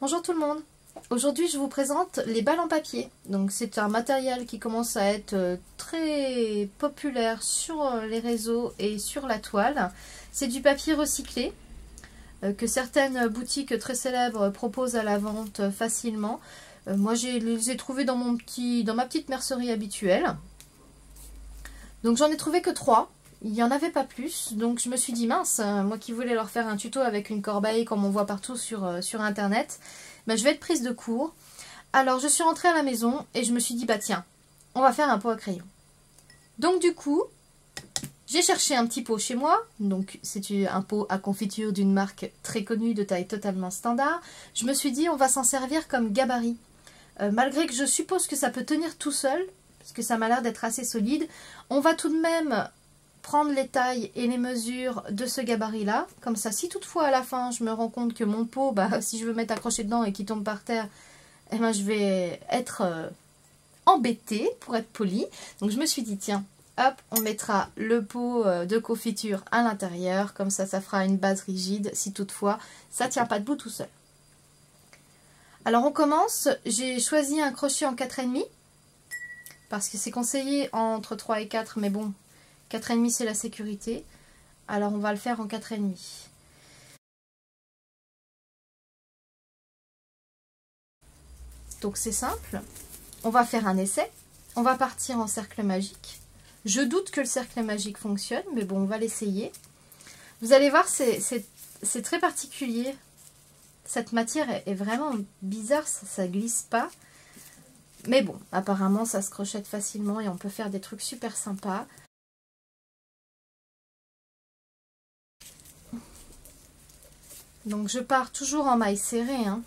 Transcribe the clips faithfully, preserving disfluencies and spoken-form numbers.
Bonjour tout le monde, aujourd'hui je vous présente les balles en papier. Donc c'est un matériel qui commence à être très populaire sur les réseaux et sur la toile. C'est du papier recyclé que certaines boutiques très célèbres proposent à la vente facilement. Moi je les ai trouvés dans, mon petit, dans ma petite mercerie habituelle. Donc j'en ai trouvé que trois. Il n'y en avait pas plus, donc je me suis dit mince, moi qui voulais leur faire un tuto avec une corbeille comme on voit partout sur, euh, sur internet, ben je vais être prise de court. Alors je suis rentrée à la maison et je me suis dit bah tiens, on va faire un pot à crayon. Donc du coup, j'ai cherché un petit pot chez moi, donc c'est un pot à confiture d'une marque très connue de taille totalement standard. Je me suis dit on va s'en servir comme gabarit, euh, malgré que je suppose que ça peut tenir tout seul, parce que ça m'a l'air d'être assez solide. On va tout de même prendre les tailles et les mesures de ce gabarit là, comme ça si toutefois à la fin je me rends compte que mon pot, bah, si je veux mettre accroché dedans et qu'il tombe par terre, eh ben, je vais être euh, embêtée pour être polie. Donc je me suis dit tiens, hop, on mettra le pot de confiture à l'intérieur, comme ça ça fera une base rigide si toutefois ça tient pas debout tout seul. Alors on commence, j'ai choisi un crochet en quatre virgule cinq parce que c'est conseillé entre trois et quatre, mais bon, quatre virgule cinq c'est la sécurité, alors on va le faire en quatre virgule cinq. Donc c'est simple, on va faire un essai, on va partir en cercle magique. Je doute que le cercle magique fonctionne, mais bon, on va l'essayer. Vous allez voir, c'est très particulier. Cette matière est vraiment bizarre, ça ne glisse pas. Mais bon, apparemment ça se crochète facilement et on peut faire des trucs super sympas. Donc je pars toujours en maille serrée, hein.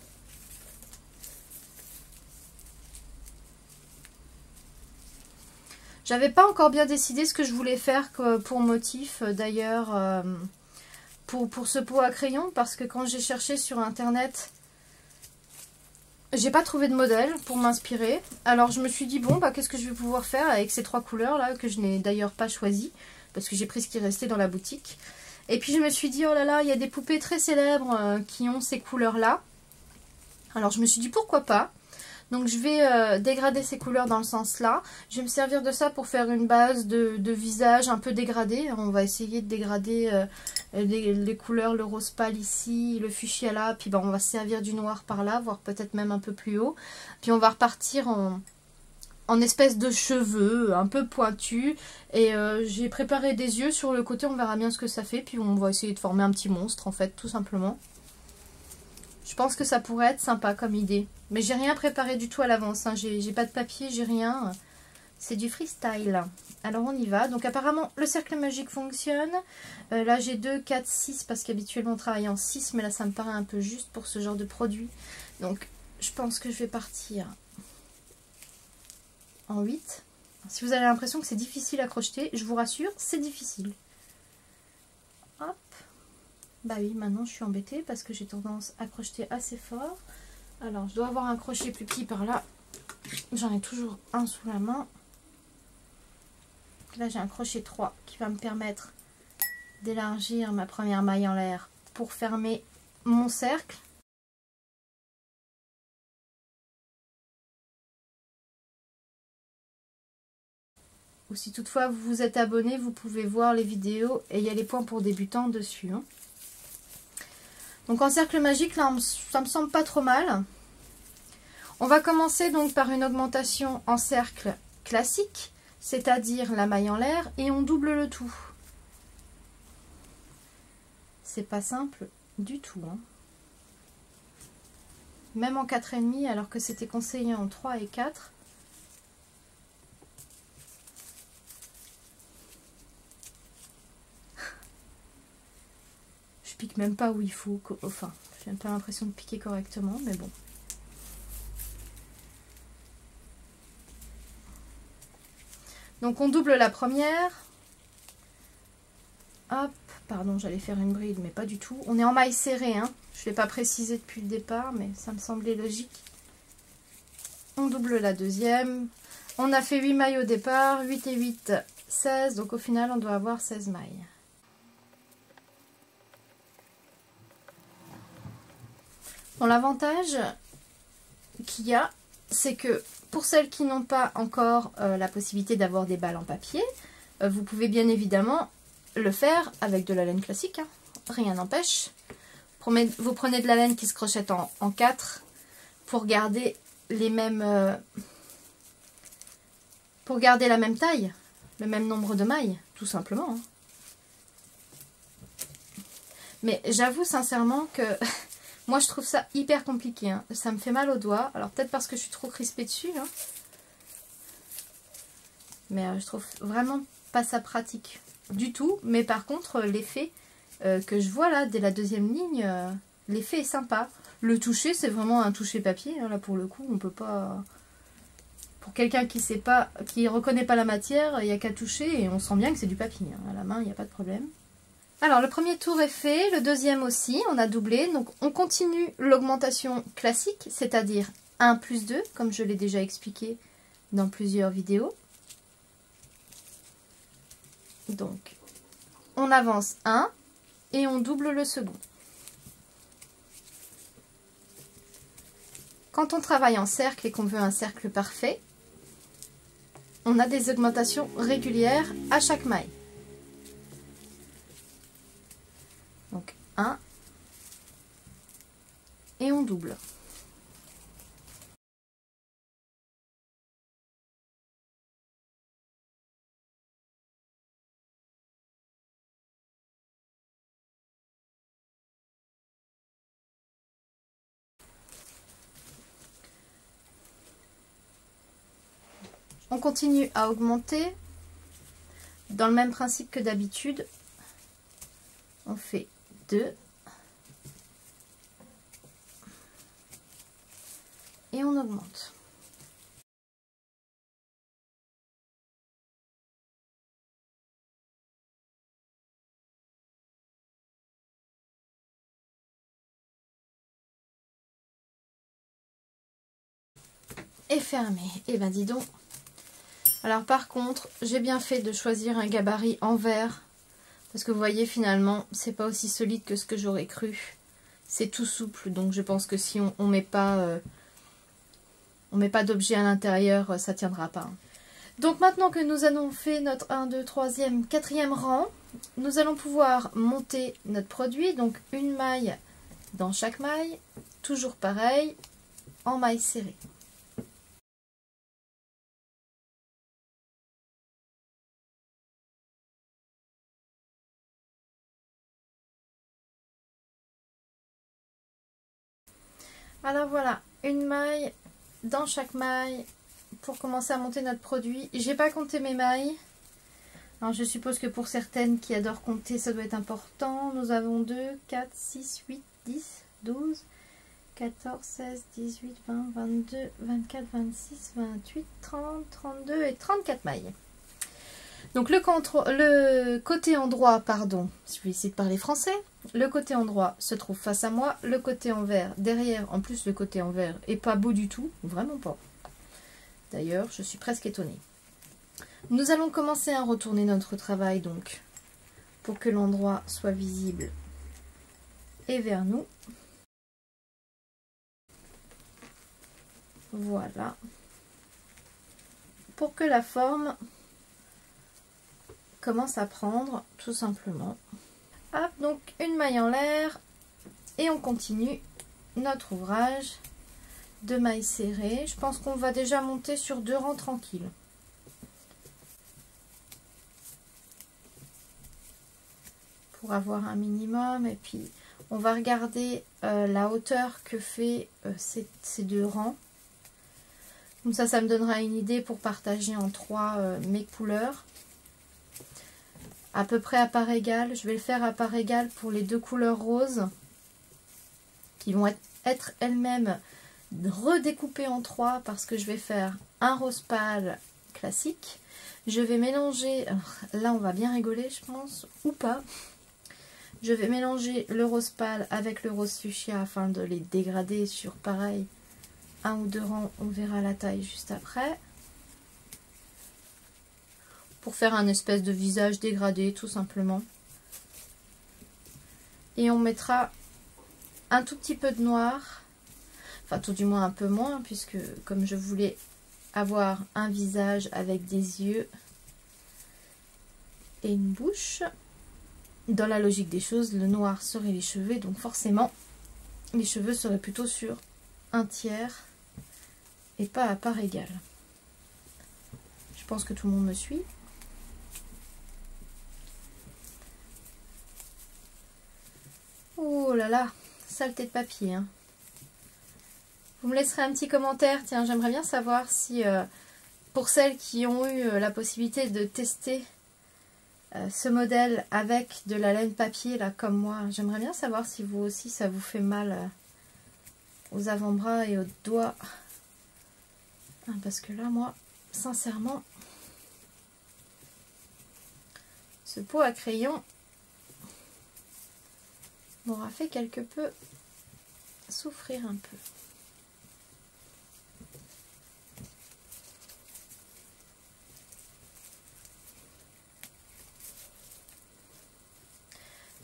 J'avais pas encore bien décidé ce que je voulais faire pour motif d'ailleurs pour, pour ce pot à crayon, parce que quand j'ai cherché sur internet, j'ai pas trouvé de modèle pour m'inspirer. Alors je me suis dit bon bah qu'est-ce que je vais pouvoir faire avec ces trois couleurs là, que je n'ai d'ailleurs pas choisi parce que j'ai pris ce qui restait dans la boutique. Et puis je me suis dit, oh là là, il y a des poupées très célèbres euh, qui ont ces couleurs-là. Alors je me suis dit, pourquoi pas? Donc je vais euh, dégrader ces couleurs dans le sens-là. Je vais me servir de ça pour faire une base de, de visage un peu dégradée. On va essayer de dégrader euh, les, les couleurs, le rose pâle ici, le fuchsia là. Puis ben, on va se servir du noir par là, voire peut-être même un peu plus haut. Puis on va repartir en... en espèce de cheveux un peu pointus, et euh, j'ai préparé des yeux sur le côté, on verra bien ce que ça fait, puis on va essayer de former un petit monstre en fait, tout simplement. Je pense que ça pourrait être sympa comme idée, mais j'ai rien préparé du tout à l'avance, hein. J'ai pas de papier, j'ai rien, c'est du freestyle. Alors on y va. Donc apparemment le cercle magique fonctionne, euh, là j'ai deux, quatre, six parce qu'habituellement on travaille en six, mais là ça me paraît un peu juste pour ce genre de produit, donc je pense que je vais partir en huit. Si vous avez l'impression que c'est difficile à crocheter, je vous rassure, c'est difficile. Hop. Bah oui, maintenant je suis embêtée parce que j'ai tendance à crocheter assez fort. Alors je dois avoir un crochet plus petit par là. J'en ai toujours un sous la main. Là j'ai un crochet trois qui va me permettre d'élargir ma première maille en l'air pour fermer mon cercle. Ou si toutefois vous vous êtes abonné, vous pouvez voir les vidéos et il y a les points pour débutants dessus. Donc en cercle magique, là, ça me semble pas trop mal. On va commencer donc par une augmentation en cercle classique, c'est-à-dire la maille en l'air, et on double le tout. C'est pas simple du tout, hein. Même en quatre virgule cinq, alors que c'était conseillé en trois et quatre. Pique même pas où il faut, enfin j'ai même pas l'impression de piquer correctement, mais bon. Donc on double la première, hop, pardon, j'allais faire une bride mais pas du tout, on est en maille serrée, hein. Je l'ai pas précisé depuis le départ mais ça me semblait logique. On double la deuxième, on a fait huit mailles au départ, huit et huit, seize, donc au final on doit avoir seize mailles. Bon, l'avantage qu'il y a, c'est que pour celles qui n'ont pas encore euh, la possibilité d'avoir des balles en papier, euh, vous pouvez bien évidemment le faire avec de la laine classique, hein. Rien n'empêche. Vous prenez de la laine qui se crochette en, en quatre pour garder les mêmes euh, pour garder la même taille, le même nombre de mailles, tout simplement, hein. Mais j'avoue sincèrement que moi je trouve ça hyper compliqué, hein. Ça me fait mal aux doigts, alors peut-être parce que je suis trop crispée dessus, hein. Mais euh, je trouve vraiment pas ça pratique du tout. Mais par contre l'effet euh, que je vois là dès la deuxième ligne, euh, l'effet est sympa. Le toucher, c'est vraiment un toucher papier, hein. Là pour le coup on peut pas, pour quelqu'un qui sait pas, qui reconnaît pas la matière, il n'y a qu'à toucher et on sent bien que c'est du papier, hein. À la main il n'y a pas de problème. Alors le premier tour est fait, le deuxième aussi, on a doublé, donc on continue l'augmentation classique, c'est-à-dire un plus deux, comme je l'ai déjà expliqué dans plusieurs vidéos. Donc on avance un et on double le second. Quand on travaille en cercle et qu'on veut un cercle parfait, on a des augmentations régulières à chaque maille. Donc un et on double. On continue à augmenter dans le même principe que d'habitude. On fait deux et on augmente. Et fermé. Et ben dis donc. Alors par contre, j'ai bien fait de choisir un gabarit en verre. Parce que vous voyez, finalement, c'est pas aussi solide que ce que j'aurais cru. C'est tout souple, donc je pense que si on, on met pas, euh, on met pas d'objet à l'intérieur, euh, ça tiendra pas, hein. Donc maintenant que nous avons fait notre un, deux, troisième, quatrième rang, nous allons pouvoir monter notre produit. Donc une maille dans chaque maille, toujours pareil, en maille serrée. Alors voilà, une maille dans chaque maille pour commencer à monter notre produit. J'ai pas compté mes mailles. Alors je suppose que pour certaines qui adorent compter, ça doit être important. Nous avons deux, quatre, six, huit, dix, douze, quatorze, seize, dix-huit, vingt, vingt-deux, vingt-quatre, vingt-six, vingt-huit, trente, trente-deux et trente-quatre mailles. Donc le, le côté endroit, pardon, je vais essayer de parler français. Le côté endroit se trouve face à moi, le côté envers derrière. En plus, le côté envers est pas beau du tout, vraiment pas. D'ailleurs, je suis presque étonnée. Nous allons commencer à retourner notre travail donc pour que l'endroit soit visible et vers nous. Voilà. Pour que la forme commence à prendre, tout simplement. Hop, donc une maille en l'air et on continue notre ouvrage de mailles serrées. Je pense qu'on va déjà monter sur deux rangs tranquilles. Pour avoir un minimum, et puis on va regarder euh, la hauteur que fait euh, ces, ces deux rangs. Comme ça, ça me donnera une idée pour partager en trois euh, mes couleurs. À peu près à part égale, je vais le faire à part égale pour les deux couleurs roses qui vont être, être elles-mêmes redécoupées en trois, parce que je vais faire un rose pâle classique. Je vais mélanger, là on va bien rigoler je pense, ou pas, je vais mélanger le rose pâle avec le rose fuchsia afin de les dégrader sur pareil un ou deux rangs, on verra la taille juste après. Pour faire un espèce de visage dégradé, tout simplement. Et on mettra un tout petit peu de noir enfin tout du moins un peu moins, puisque comme je voulais avoir un visage avec des yeux et une bouche, dans la logique des choses, le noir serait les cheveux, donc forcément les cheveux seraient plutôt sur un tiers et pas à part égale. Je pense que tout le monde me suit. Oh là là, saleté de papier. Hein. Vous me laisserez un petit commentaire. Tiens, j'aimerais bien savoir si, euh, pour celles qui ont eu euh, la possibilité de tester euh, ce modèle avec de la laine papier, là, comme moi, j'aimerais bien savoir si vous aussi, ça vous fait mal euh, aux avant-bras et aux doigts. Ah, parce que là, moi, sincèrement, ce pot à crayon m'aura fait quelque peu souffrir un peu.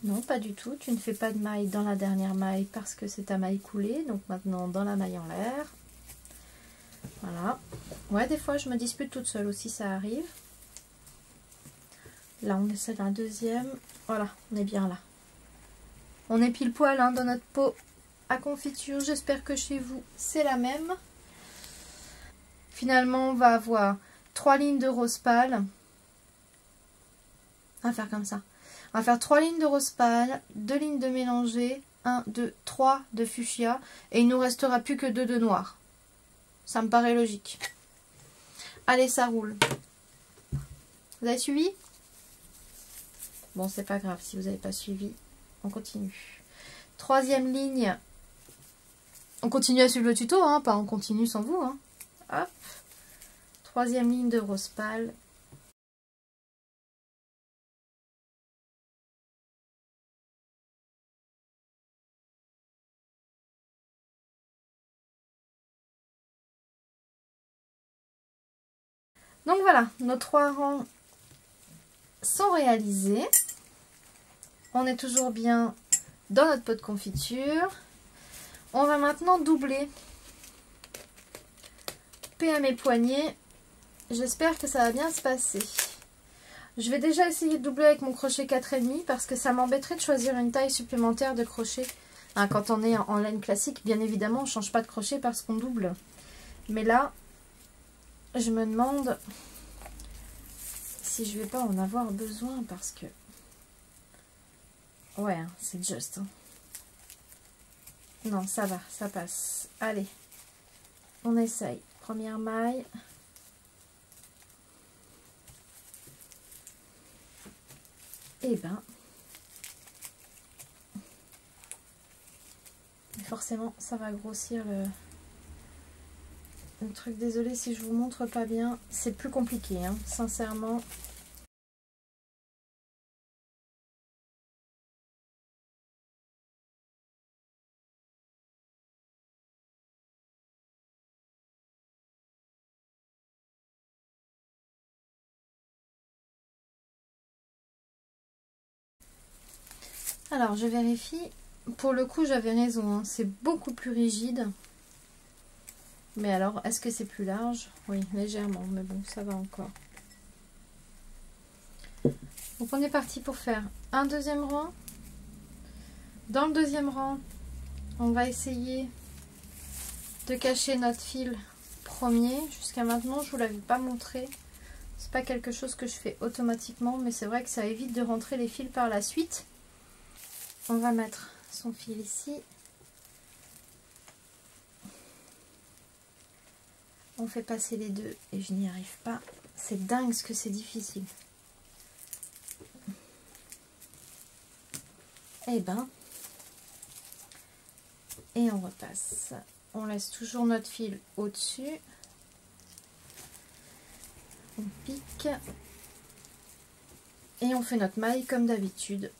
Non, pas du tout, tu ne fais pas de maille dans la dernière maille parce que c'est ta maille coulée, donc maintenant dans la maille en l'air. Voilà. Ouais, des fois je me dispute toute seule aussi, ça arrive. Là on essaie la deuxième. Voilà, on est bien là. On est pile poil hein, dans notre pot à confiture. J'espère que chez vous, c'est la même. Finalement, on va avoir trois lignes de rose pâle. On va faire comme ça. On va faire trois lignes de rose pâle, deux lignes de mélangé, un, deux, trois de fuchsia. Et il nous restera plus que deux de noir. Ça me paraît logique. Allez, ça roule. Vous avez suivi? Bon, c'est pas grave si vous n'avez pas suivi. On continue. Troisième ligne. On continue à suivre le tuto, hein, pas on continue sans vous. Hein. Hop. Troisième ligne de rose pâle. Donc voilà, nos trois rangs sont réalisés. On est toujours bien dans notre pot de confiture. On va maintenant doubler. Paix à mes poignets. J'espère que ça va bien se passer. Je vais déjà essayer de doubler avec mon crochet quatre virgule cinq parce que ça m'embêterait de choisir une taille supplémentaire de crochet. Hein, quand on est en laine classique, bien évidemment, on ne change pas de crochet parce qu'on double. Mais là, je me demande si je ne vais pas en avoir besoin parce que... Ouais, c'est juste. Hein. Non, ça va, ça passe. Allez, on essaye. Première maille. Et ben, forcément, ça va grossir le, le truc. Désolée si je vous montre pas bien. C'est plus compliqué, hein, sincèrement. Alors, je vérifie. Pour le coup, j'avais raison. Hein. C'est beaucoup plus rigide. Mais alors, est-ce que c'est plus large? Oui, légèrement. Mais bon, ça va encore. Donc, on est parti pour faire un deuxième rang. Dans le deuxième rang, on va essayer de cacher notre fil premier. Jusqu'à maintenant, je ne vous l'avais pas montré. C'est pas quelque chose que je fais automatiquement. Mais c'est vrai que ça évite de rentrer les fils par la suite. On va mettre son fil ici. On fait passer les deux et je n'y arrive pas. C'est dingue ce que c'est difficile. Et ben. Et on repasse. On laisse toujours notre fil au-dessus. On pique. Et on fait notre maille comme d'habitude.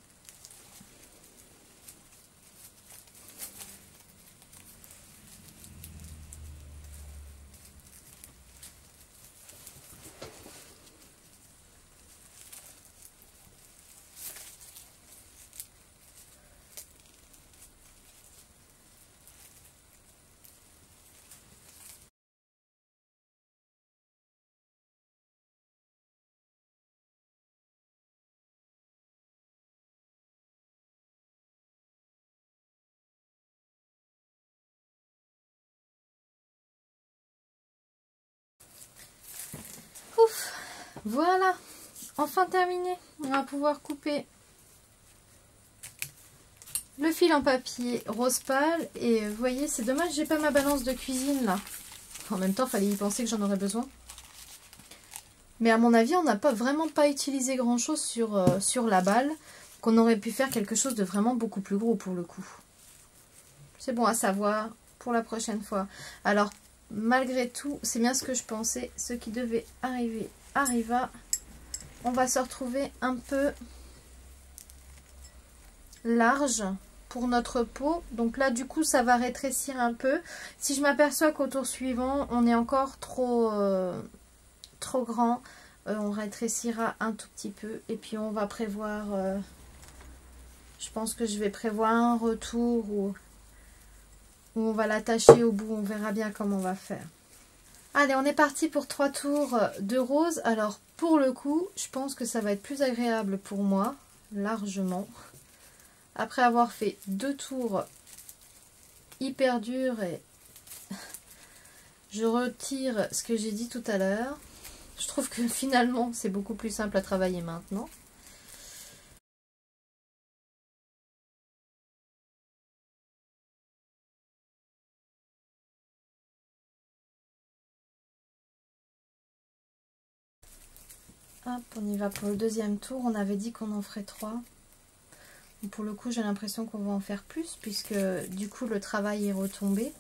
Voilà, enfin terminé. On va pouvoir couper le fil en papier rose pâle. Et vous voyez, c'est dommage, j'ai pas ma balance de cuisine là. En même temps, fallait y penser que j'en aurais besoin. Mais à mon avis, on n'a pas vraiment pas utilisé grand chose sur, euh, sur la balle. Qu'on aurait pu faire quelque chose de vraiment beaucoup plus gros pour le coup. C'est bon à savoir pour la prochaine fois. Alors, malgré tout, c'est bien ce que je pensais. Ce qui devait arriver, arriva. On va se retrouver un peu large pour notre peau. Donc là, du coup, ça va rétrécir un peu. Si je m'aperçois qu'au tour suivant, on est encore trop, euh, trop grand, euh, on rétrécira un tout petit peu. Et puis, on va prévoir... Euh, je pense que je vais prévoir un retour où, où on va l'attacher au bout. On verra bien comment on va faire. Allez, on est parti pour trois tours de rose. Alors, pour le coup, je pense que ça va être plus agréable pour moi, largement. Après avoir fait deux tours hyper durs, et je retire ce que j'ai dit tout à l'heure. Je trouve que finalement, c'est beaucoup plus simple à travailler maintenant. Hop, on y va pour le deuxième tour. On avait dit qu'on en ferait trois. Pour le coup, j'ai l'impression qu'on va en faire plus, puisque du coup, le travail est retombé.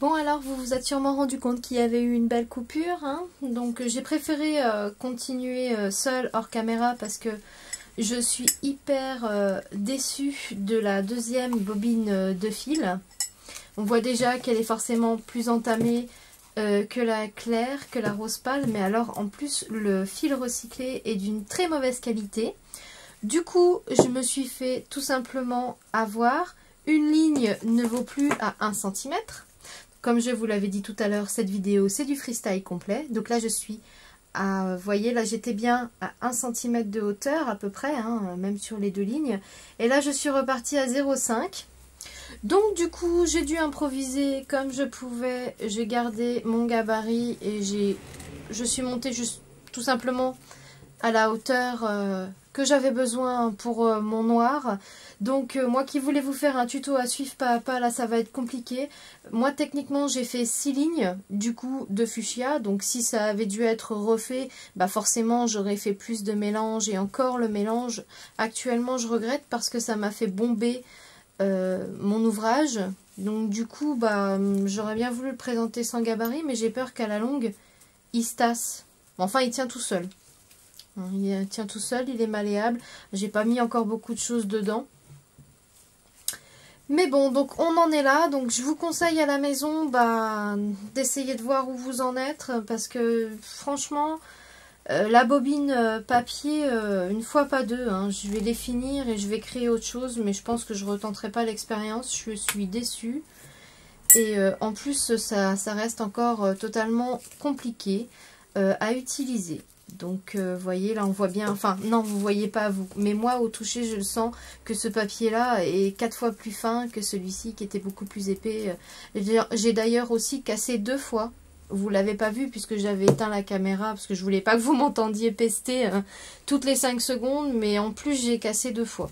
Bon, alors, vous vous êtes sûrement rendu compte qu'il y avait eu une belle coupure, hein. Donc, j'ai préféré euh, continuer euh, seule, hors caméra, parce que je suis hyper euh, déçue de la deuxième bobine euh, de fil. On voit déjà qu'elle est forcément plus entamée Euh, que la claire, que la rose pâle, mais alors en plus le fil recyclé est d'une très mauvaise qualité. Du coup, je me suis fait tout simplement avoir. Une ligne ne vaut plus à un centimètre. Comme je vous l'avais dit tout à l'heure, cette vidéo c'est du freestyle complet. Donc là je suis à, vous voyez là j'étais bien à un centimètre de hauteur à peu près, hein, même sur les deux lignes. Et là je suis repartie à zéro virgule cinq. Donc du coup j'ai dû improviser comme je pouvais, j'ai gardé mon gabarit et j'ai je suis montée juste tout simplement à la hauteur euh, que j'avais besoin pour euh, mon noir. Donc euh, moi qui voulais vous faire un tuto à suivre pas à pas, là ça va être compliqué. Moi techniquement j'ai fait six lignes du coup de fuchsia, donc si ça avait dû être refait, bah forcément j'aurais fait plus de mélange, et encore le mélange actuellement je regrette parce que ça m'a fait bomber Euh, mon ouvrage. Donc du coup bah j'aurais bien voulu le présenter sans gabarit, mais j'ai peur qu'à la longue il se tasse. Enfin il tient tout seul, il tient tout seul, il est malléable, j'ai pas mis encore beaucoup de choses dedans, mais bon, donc on en est là. Donc je vous conseille à la maison bah, d'essayer de voir où vous en êtes, parce que franchement Euh, la bobine papier, euh, une fois pas deux, hein. Je vais les finir et je vais créer autre chose, mais je pense que je retenterai pas l'expérience, je suis déçue. Et euh, en plus, ça, ça reste encore euh, totalement compliqué euh, à utiliser. Donc, vous euh, voyez, là on voit bien, enfin non, vous voyez pas vous, mais moi au toucher, je le sens que ce papier-là est quatre fois plus fin que celui-ci qui était beaucoup plus épais. J'ai d'ailleurs aussi cassé deux fois. Vous l'avez pas vu puisque j'avais éteint la caméra parce que je voulais pas que vous m'entendiez pester euh, toutes les cinq secondes, mais en plus j'ai cassé deux fois.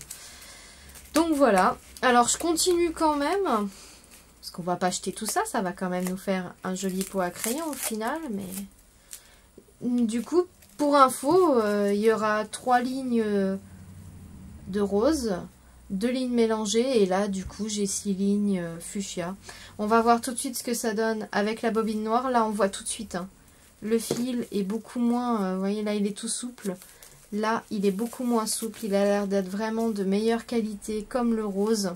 Donc voilà, alors je continue quand même parce qu'on va pas jeter tout ça, ça va quand même nous faire un joli pot à crayon au final. Mais du coup pour info, euh, il y aura trois lignes de rose, deux lignes mélangées, et là du coup j'ai six lignes euh, fuchsia. On va voir tout de suite ce que ça donne avec la bobine noire. Là on voit tout de suite, hein, le fil est beaucoup moins, euh, vous voyez là il est tout souple, là il est beaucoup moins souple, il a l'air d'être vraiment de meilleure qualité comme le rose.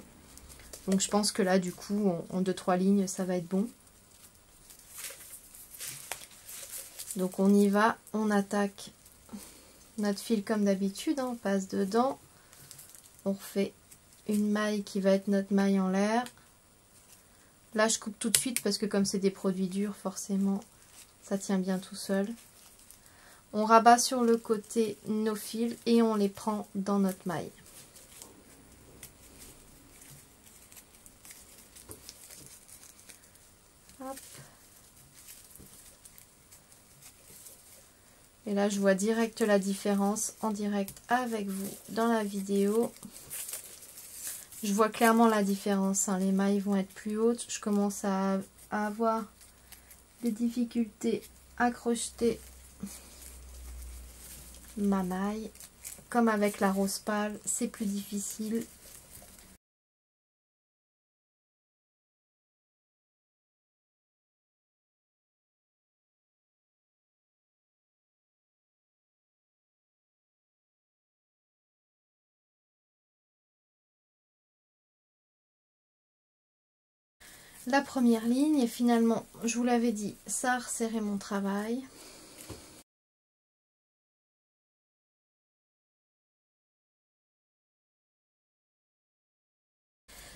Donc je pense que là du coup en deux trois lignes ça va être bon. Donc on y va, on attaque notre fil comme d'habitude, hein, on passe dedans, on refait une maille qui va être notre maille en l'air. Là je coupe tout de suite parce que comme c'est des produits durs, forcément ça tient bien tout seul. On rabat sur le côté nos fils et on les prend dans notre maille. Hop. Et là, je vois direct la différence en direct avec vous dans la vidéo. Je vois clairement la différence, hein. Les mailles vont être plus hautes. Je commence à, à avoir des difficultés à crocheter ma maille. Comme avec la rose pâle, c'est plus difficile. La première ligne, et finalement, je vous l'avais dit, ça a resserré mon travail.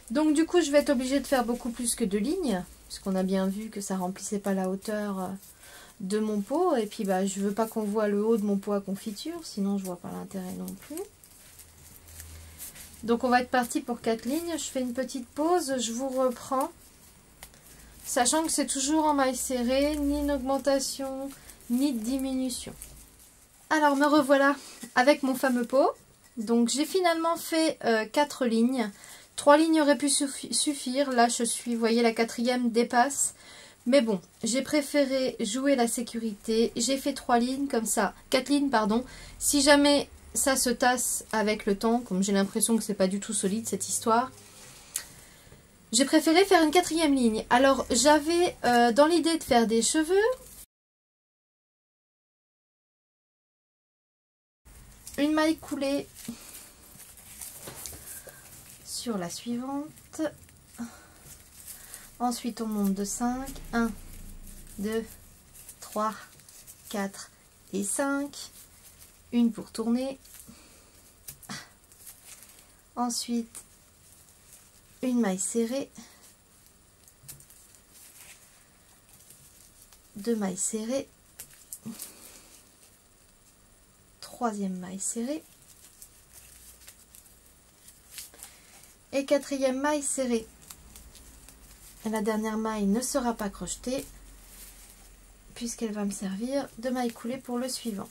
Donc du coup, je vais être obligée de faire beaucoup plus que deux lignes, puisqu'on a bien vu que ça remplissait pas la hauteur de mon pot, et puis bah, je veux pas qu'on voit le haut de mon pot à confiture, sinon je vois pas l'intérêt non plus. Donc on va être parti pour quatre lignes, je fais une petite pause, je vous reprends. Sachant que c'est toujours en maille serrée, ni une augmentation, ni de diminution. Alors me revoilà avec mon fameux pot. Donc j'ai finalement fait euh, quatre lignes. trois lignes auraient pu suffire. Là je suis, vous voyez, la quatrième dépasse. Mais bon, j'ai préféré jouer la sécurité. J'ai fait trois lignes comme ça, quatre lignes pardon. Si jamais ça se tasse avec le temps, comme j'ai l'impression que c'est pas du tout solide cette histoire, j'ai préféré faire une quatrième ligne. Alors j'avais euh, dans l'idée de faire des cheveux. Une maille coulée sur la suivante. Ensuite on monte de cinq. un, deux, trois, quatre et cinq. Une pour tourner. Ensuite... une maille serrée, deux mailles serrées, troisième maille serrée et quatrième maille serrée. La dernière maille ne sera pas crochetée puisqu'elle va me servir de maille coulée pour le suivant.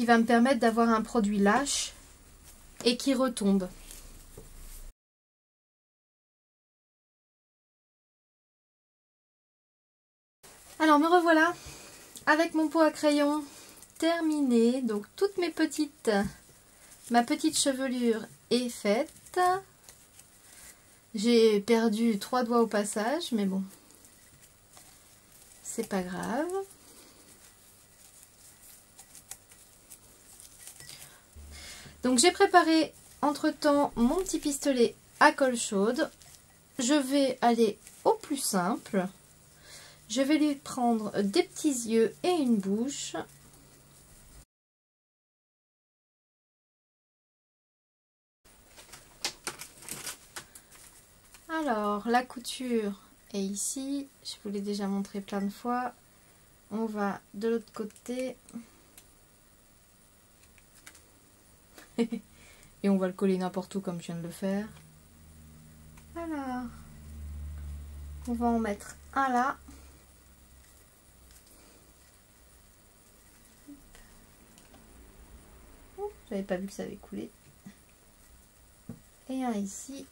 Qui va me permettre d'avoir un produit lâche et qui retombe. Alors me revoilà avec mon pot à crayon terminé. Donc toutes mes petites, ma petite chevelure est faite. J'ai perdu trois doigts au passage, mais bon, c'est pas grave. Donc j'ai préparé entre temps mon petit pistolet à colle chaude. Je vais aller au plus simple. Je vais lui prendre des petits yeux et une bouche. Alors la couture est ici. Je vous l'ai déjà montré plein de fois. On va de l'autre côté. Et on va le coller n'importe où comme je viens de le faire. Alors, on va en mettre un là. Oh, j'avais pas vu que ça avait coulé. Et un ici.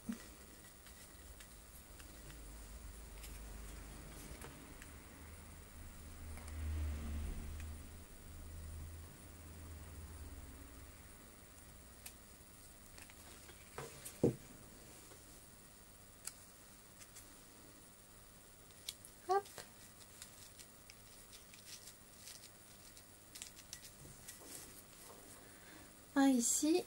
Ici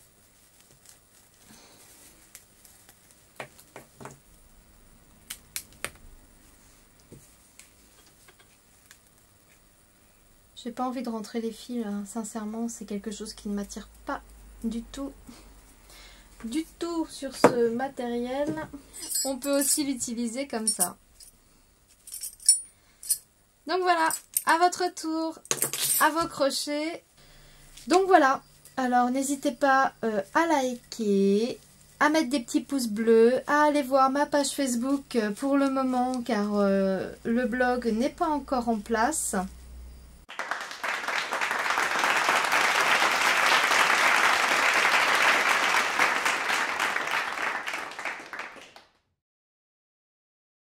j'ai pas envie de rentrer les fils, hein. Sincèrement, c'est quelque chose qui ne m'attire pas du tout du tout sur ce matériel. On peut aussi l'utiliser comme ça. Donc voilà, à votre tour, à vos crochets. Donc voilà. Alors n'hésitez pas euh, à liker, à mettre des petits pouces bleus, à aller voir ma page Facebook pour le moment car euh, le blog n'est pas encore en place.